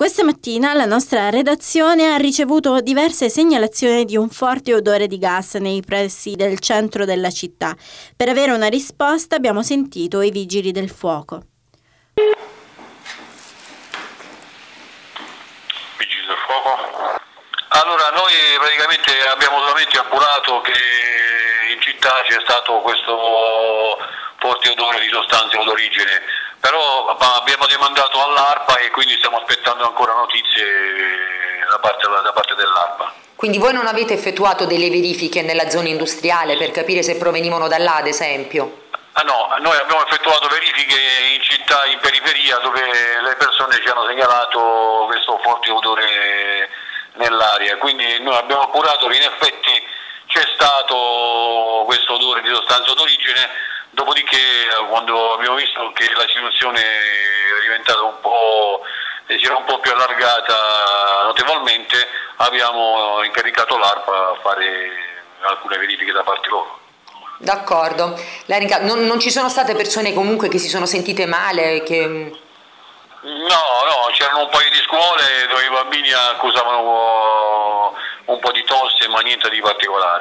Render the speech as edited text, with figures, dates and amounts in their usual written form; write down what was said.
Questa mattina la nostra redazione ha ricevuto diverse segnalazioni di un forte odore di gas nei pressi del centro della città. Per avere una risposta abbiamo sentito i vigili del fuoco. Vigili del fuoco? Allora, noi praticamente abbiamo solamente appurato che in città c'è stato questo forte odore di sostanze odorigene. Però abbiamo demandato all'ARPA e quindi stiamo aspettando ancora notizie da parte dell'ARPA. Quindi voi non avete effettuato delle verifiche nella zona industriale per capire se provenivano da là, ad esempio? Ah no, noi abbiamo effettuato verifiche in città, in periferia, dove le persone ci hanno segnalato questo forte odore nell'aria. Quindi noi abbiamo appurato che in effetti c'è stato questo odore di sostanza d'origine. Dopodiché, quando abbiamo visto che la situazione era diventata si era un po' più allargata notevolmente, abbiamo incaricato l'ARPA a fare alcune verifiche da parte loro. D'accordo. Non ci sono state persone comunque che si sono sentite male? No, c'erano un paio di scuole dove i bambini accusavano un po' di tosse, ma niente di particolare.